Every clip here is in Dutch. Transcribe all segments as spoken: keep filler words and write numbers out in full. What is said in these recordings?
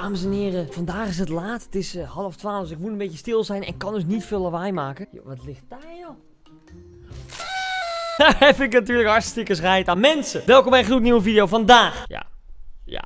Dames en heren, vandaag is het laat. Het is uh, half twaalf, dus ik moet een beetje stil zijn en kan dus niet veel lawaai maken. Yo, wat ligt daar, joh? Daar heb ik natuurlijk hartstikke schijt aan. Mensen, welkom bij een gloednieuwe video. Vandaag... Ja, ja,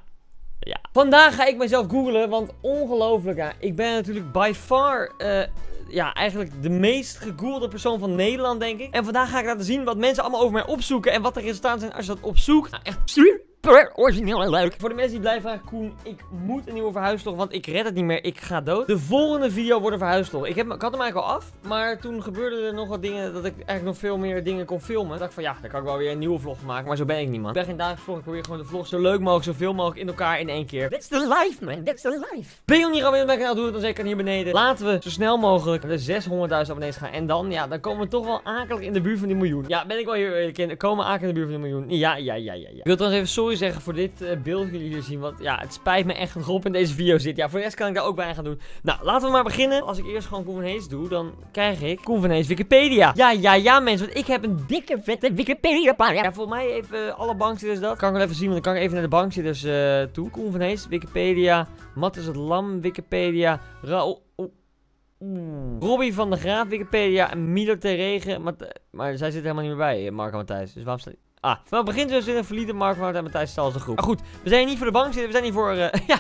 ja. Vandaag ga ik mezelf googlen, want ongelooflijk, ja. Ik ben natuurlijk by far... Uh, Ja, eigenlijk de meest gegoogelde persoon van Nederland, denk ik. En vandaag ga ik laten zien wat mensen allemaal over mij opzoeken en wat de resultaten zijn als je dat opzoekt. Nou, echt super origineel en leuk. Voor de mensen die blijven vragen, Koen, ik moet een nieuwe verhuisvlog, want ik red het niet meer. Ik ga dood. De volgende video wordt een verhuisvlog. Ik, heb, ik had hem eigenlijk al af, maar toen gebeurden er nog wat dingen dat ik eigenlijk nog veel meer dingen kon filmen. Toen dacht ik van ja, dan kan ik wel weer een nieuwe vlog maken, maar zo ben ik niet, man. Ik ben geen dagelijks vlog, ik probeer gewoon de vlog zo leuk mogelijk, zoveel mogelijk in elkaar in één keer. That's the life, man. That's the life. Ben je nog niet alweer op mijn kanaal, doe het dan zeker hier beneden. Laten we zo snel mogelijk de zeshonderdduizend abonnees gaan. En dan, ja, dan komen we toch wel akelig in de buurt van die miljoen. Ja, ben ik wel heel eerlijk in. Komen we akelig in de buurt van die miljoen. Ja, ja, ja, ja, ja. Ik wil trouwens even sorry zeggen voor dit uh, beeld dat jullie hier zien. Want ja, het spijt me echt dat Rob in deze video zit. Ja, voor de rest kan ik daar ook bij gaan doen. Nou, laten we maar beginnen. Als ik eerst gewoon Koen van Hees doe, dan krijg ik Koen van Hees Wikipedia. Ja, ja, ja, mensen. Want ik heb een dikke, vette Wikipedia pagina. Ja, volgens mij even uh, alle bankzitters dat. Kan ik wel even zien, want dan kan ik even naar de bankzitters uh, toe. Koen van Hees, Wikipedia. Mat is het Lam, Wikipedia. Raoul. Mm. Robbie van de Graaf, Wikipedia, Milo ter Regen, maar, maar zij zit helemaal niet meer bij, Marco Matthijs. Dus waarom staat hij? Ah, van het begin zullen ze weer verliezen, Marco Matthijs en Matthijs stal als een groep. Maar goed, we zijn hier niet voor de bank zitten, we zijn hier voor, uh, ja,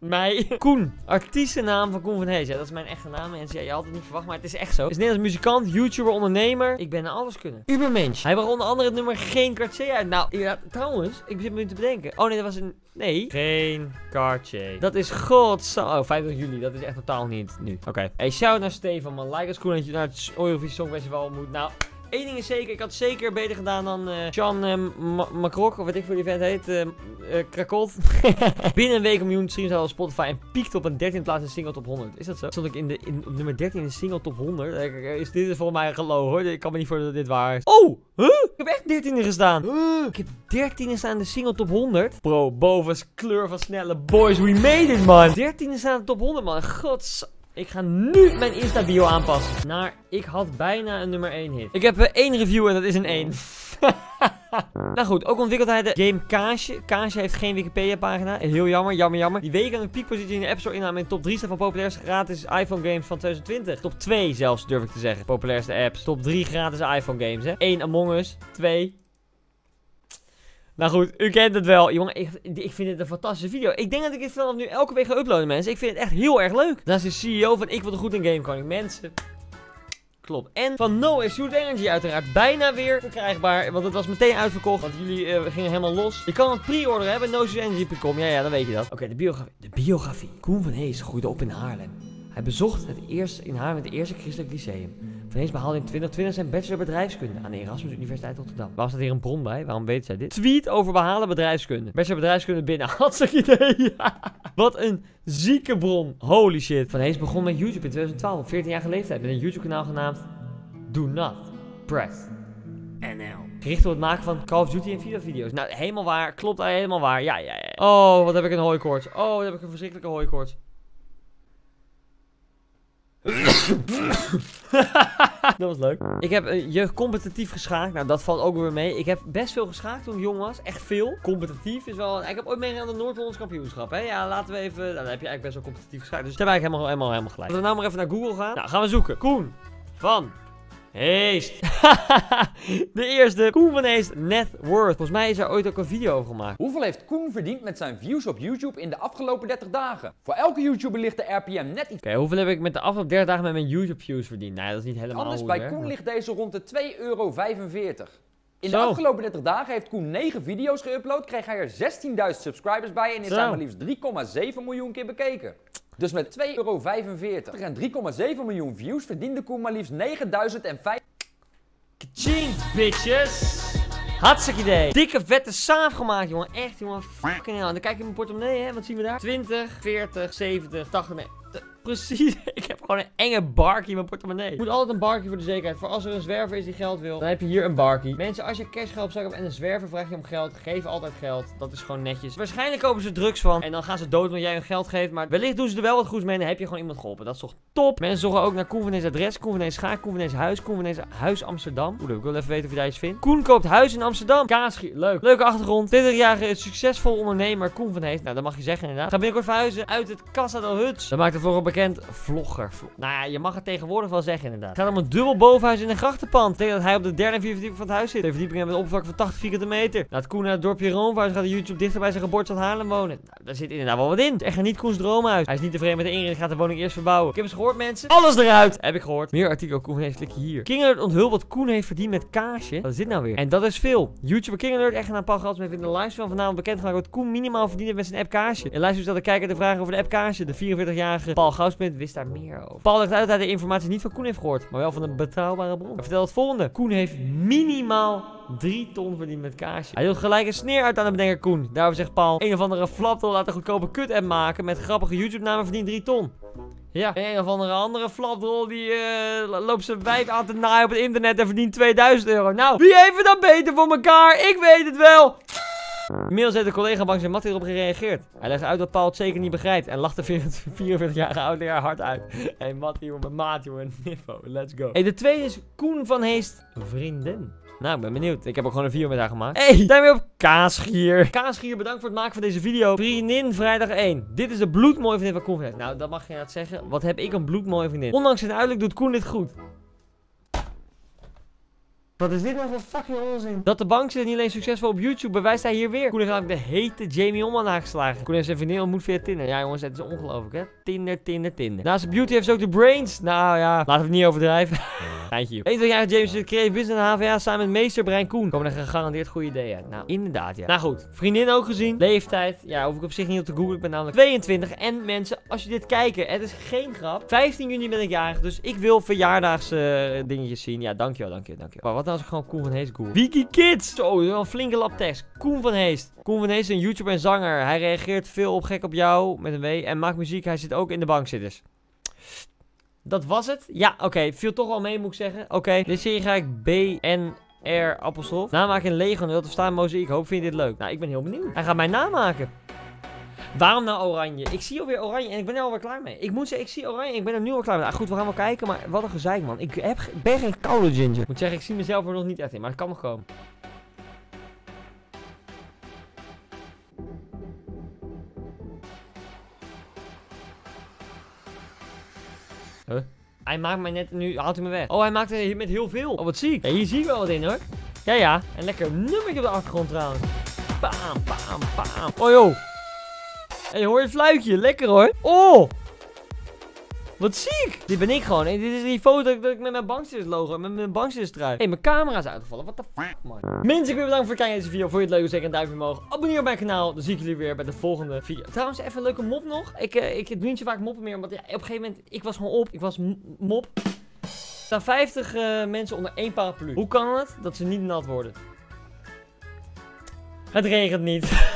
mij. Koen, artiestennaam van Koen van Hees. Ja, dat is mijn echte naam, mensen. Ja, je had het niet verwacht, maar het is echt zo. Het is Nederlands muzikant, YouTuber, ondernemer. Ik ben naar alles kunnen. Ubermensch. Hij bracht onder andere het nummer Geen Cartier uit. Nou, ja, trouwens, ik zit me nu te bedenken. Oh nee, dat was een... Nee. Geen Cartier. Dat is gods... Oh, vijfentwintig juli. Dat is echt totaal niet nu. Oké. Okay. Hey, shout naar Stefan, man. Like als Koen dat je naar het Eurovisie Songfestival moet. Nou... Eén ding is zeker, ik had zeker beter gedaan dan uh, Jean uh, Macroc, of wat ik voor die event heet, uh, uh, Krakot. Binnen een week een miljoen streams had op Spotify en piekte op een dertiende plaats in de single top honderd. Is dat zo? Stond ik in de, in, op nummer dertien in de single top honderd? Is dit is volgens mij geloof hoor, ik kan me niet voor dat dit waar is. Oh! Huh? Ik heb echt dertiende gestaan. Huh? Ik heb dertiende staan in de single top honderd. Bro, boven's kleur van snelle boys, we made it man! dertiende staan in de top honderd man, gods... Ik ga nu mijn Insta bio aanpassen. Naar, ik had bijna een nummer één hit. Ik heb uh, één review en dat is een één. Nou goed, ook ontwikkeld hij de game Kaasje. Kaasje heeft geen Wikipedia pagina. Heel jammer, jammer, jammer. Die week aan de piekpositie in de App Store innam in top drie staat van populairste gratis iPhone games van twintig twintig. Top twee zelfs, durf ik te zeggen. Populairste apps. Top drie gratis iPhone games, hè. één Among Us. twee... Nou goed, u kent het wel. Jongen, ik, ik vind dit een fantastische video. Ik denk dat ik dit vanaf nu elke week ga uploaden, mensen. Ik vind het echt heel erg leuk. Dat is de C E O van Ik Word Goed in Game Koning. Mensen... Klopt. En van NoExcuseEnergy uiteraard bijna weer verkrijgbaar. Want het was meteen uitverkocht. Want jullie uh, gingen helemaal los. Je kan een pre-order hebben. NoExcuseEnergy punt com. Ja, ja, dan weet je dat. Oké, okay, de biografie. De biografie. Koen van Hees groeide op in Haarlem. Hij bezocht het eerste in Haarlem het eerste christelijk lyceum. Van Hees behaalde in twintig twintig zijn bachelor bedrijfskunde aan de Erasmus Universiteit Rotterdam. Waarom staat hier een bron bij? Waarom weet zij dit? Tweet over behalen bedrijfskunde. Bachelor bedrijfskunde binnen. Had ze idee? Ja. Wat een zieke bron. Holy shit. Van Hees begon met YouTube in twintig twaalf op veertienjarige leeftijd met een YouTube kanaal genaamd Do Not Press N L. Gericht op het maken van Call of Duty en FIFA video's. Nou, helemaal waar. Klopt, helemaal waar. Ja, ja, ja. Oh, wat heb ik een hooikoorts. Oh, wat heb ik een verschrikkelijke hooikoorts. Dat was leuk. Ik heb uh, jeugd competitief geschaakt. Nou, dat valt ook weer mee. Ik heb best veel geschaakt toen ik jong was. Echt veel. Competitief is wel... Ik heb ooit meegedaan aan de Noord-Hollandse kampioenschap. Hè? Ja, laten we even... Nou, dan heb je eigenlijk best wel competitief geschaakt. Dus daar ben ik helemaal, helemaal, helemaal gelijk. Laten we nou maar even naar Google gaan. Nou, gaan we zoeken. Koen van Hees. De eerste. Koen van Hees net worth. Volgens mij is er ooit ook een video over gemaakt. Hoeveel heeft Koen verdiend met zijn views op YouTube in de afgelopen dertig dagen? Voor elke YouTuber ligt de R P M net iets... Oké, okay, hoeveel heb ik met de afgelopen dertig dagen met mijn YouTube views verdiend? Nou, dat is niet helemaal anders. Anders bij Koen ligt deze rond de twee euro vijfenveertig. In Zo. de afgelopen dertig dagen heeft Koen negen video's geüpload, kreeg hij er zestienduizend subscribers bij en is hij maar liefst drie komma zeven miljoen keer bekeken. Dus met twee euro vijfenveertig en drie komma zeven miljoen views verdiende Koen maar liefst negenduizend vijf... Kaching, bitches! Hartstikke idee! Dikke vette saaf gemaakt, jongen. Echt, jongen. Fucking hell. En dan kijk je in mijn portemonnee, hè. Wat zien we daar? twintig, veertig, zeventig, tachtig... Nee. Precies. Ik heb heb gewoon een enge barkie in mijn portemonnee. Je moet altijd een barkie voor de zekerheid. Voor als er een zwerver is die geld wil, dan heb je hier een barkie. Mensen, als je cash geld op zak hebt en een zwerver vraagt je om geld, geef altijd geld. Dat is gewoon netjes. Waarschijnlijk kopen ze drugs van en dan gaan ze dood omdat jij hun geld geeft. Maar wellicht doen ze er wel wat goeds mee en dan heb je gewoon iemand geholpen. Dat is toch top. Mensen zorgen ook naar Koen van Hees adres, Koen van Hees schaak, Koen van Hees huis, Koen van Hees huis Amsterdam. Oeh, ik wil even weten of je daar iets vindt. Koen koopt huis in Amsterdam. Kaasje, leuk. Leuke achtergrond. twintigjarige succesvol ondernemer Koen van Hees. Nou, dat mag je zeggen inderdaad. Ga binnenkort verhuizen uit het Casa del Huts. Dat maakt het voor een bekend vlogger. Nou ja, je mag het tegenwoordig wel zeggen inderdaad. Het gaat om een dubbel bovenhuis in een grachtenpand. Dat betekent dat hij op de derde en vierde verdieping van het huis zit. De verdieping hebben een oppervlak van tachtig vierkante meter. Nou, het Koen naar het dorpje Roomvaart gaat de YouTube dichter bij zijn geboortestad Haarlem wonen. Nou, daar zit inderdaad wel wat in. Het is echt niet Koens droomhuis. Hij is niet tevreden met de inrichting, gaat de woning eerst verbouwen. Ik heb eens gehoord, mensen. Alles eruit, heb ik gehoord. Meer artikel Koen heeft, klik je hier. Kingerdurd onthult wat Koen heeft verdiend met Kaasje. Wat is dit nou weer? En dat is veel. YouTuber Kingerdurd, echt aan Paul Gadsden, heeft in de livestream vanavond bekendgemaakt wat Koen minimaal verdiend heeft met zijn app Kaasje. In livestream stelde de kijker de vragen over de app Kaasje. De vierenveertigjarige Paul Gadsden wist daar meer over. Paul legt uit dat hij de informatie niet van Koen heeft gehoord, maar wel van een betrouwbare bron. Hij vertelt het volgende. Koen heeft minimaal drie ton verdiend met Kaasje. Hij hield gelijk een sneer uit aan de bedenker Koen. Daarover zegt Paul, een of andere flapdol laten goedkope kut-app maken met grappige YouTube-namen verdient drie ton. Ja, een of andere andere flapdrol die uh, loopt zijn wijf aan te naaien op het internet en verdient tweeduizend euro. Nou, wie heeft het dan beter voor elkaar? Ik weet het wel! Inmiddels heeft de collega Bankzitters Matt hierop gereageerd. Hij legt uit dat Paul het zeker niet begrijpt en lacht de vierenveertigjarige oudejaar hard uit. Hé, hey, Matt hier, mijn maat, jongen, Niffo, let's go. Hey, de tweede is Koen van Hees vrienden. Nou, ik ben benieuwd. Ik heb ook gewoon een video met haar gemaakt. Hey, zijn we op Kaasgier. Kaasgier, bedankt voor het maken van deze video. Vriendin vrijdag één. Dit is de bloedmooie vriendin van Koen heeft. Nou, dat mag je inderdaad zeggen. Wat heb ik een bloedmooie vriendin. Ondanks het uiterlijk doet Koen dit goed. Wat is dit nou voor fucking onzin? Dat de Bankzitters niet alleen succesvol op YouTube bewijst hij hier weer. Koen heeft namelijk de hete Jamie Holman aangeslagen. Koen heeft zijn vriendin ontmoet via Tinder. Ja jongens, het is ongelooflijk hè. Tinder, Tinder, Tinder. Naast de beauty heeft ze ook de brains. Nou ja, laten we het niet overdrijven. Eentje. eenentwintigjarige James zit creative business en H V A samen met meesterbrein Koen. Komen er gegarandeerd goede ideeën uit. Nou, inderdaad ja. Nou goed, vriendin ook gezien. Leeftijd. Ja, hoef ik op zich niet op te googlen. Ik ben namelijk tweeëntwintig. En mensen, als je dit kijken, het is geen grap. vijftien juni ben ik jarig, dus ik wil verjaardags uh, dingetjes zien. Ja, dankjewel, dankjewel, dankjewel. Wat nou als ik gewoon Koen van Hees google? Wiki Kids! Zo, dat is wel een flinke lap tekst. Koen van Hees. Koen van Hees is een YouTuber en zanger. Hij reageert veel op gek op jou, met een W. En maakt muziek, hij zit ook in de Bankzitters. Dat was het? Ja, oké. Okay. Viel toch wel mee, moet ik zeggen. Oké. Okay. Dit serie ga ik B N R appelstof. Namaak in Lego en wilt staan mozaïek. Hoop vind je dit leuk. Nou, ik ben heel benieuwd. Hij gaat mij namaken. Waarom nou oranje? Ik zie alweer oranje en ik ben er alweer klaar mee. Ik moet zeggen, ik zie oranje en ik ben er nu al klaar mee. Ah, goed, we gaan wel kijken, maar wat een gezeik, man. Ik heb, ben geen koude ginger. Ik moet zeggen, ik zie mezelf er nog niet echt in, maar dat kan nog komen. Huh? Hij maakt mij net, nu haalt hij me weg. Oh, hij maakt er met heel veel. Oh, wat ziek. Ja, hier zie ik wel wat in, hoor. Ja, ja. En lekker nummertje op de achtergrond, trouwens. Bam, bam, bam. Oh, joh. Hé, hey, hoor je het fluitje? Lekker hoor. Oh! Wat ziek! Dit ben ik gewoon. En dit is die foto dat ik met mijn Bankzitters logo en met mijn Bankzitters trui. Hé, hey, mijn camera is uitgevallen. Wat de fuck, man. Mensen, ik wil bedanken voor het kijken naar deze video. Vond je het leuk? Zeker een duimpje omhoog. Abonneer op mijn kanaal. Dan zie ik jullie weer bij de volgende video. Trouwens, even een leuke mop nog. Ik, uh, ik doe niet zo vaak moppen meer. Want ja, op een gegeven moment, ik was gewoon op. Ik was mop. Er staan vijftig uh, mensen onder één paraplu. Hoe kan het dat ze niet nat worden? Het regent niet.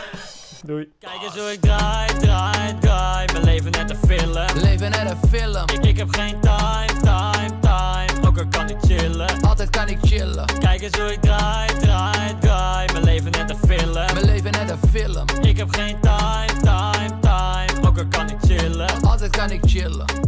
Doei. Kijk eens hoe ik draai, draai, draai. Mijn leven net een film. Leven net een film. Ik, ik heb geen time, time, time. Ook al kan ik chillen. Altijd kan ik chillen. Kijk eens hoe ik draai, draai, draai. Mijn leven net een film. Mijn leven net een film. Ik heb geen time, time, time. Ook al kan ik chillen. Altijd kan ik chillen.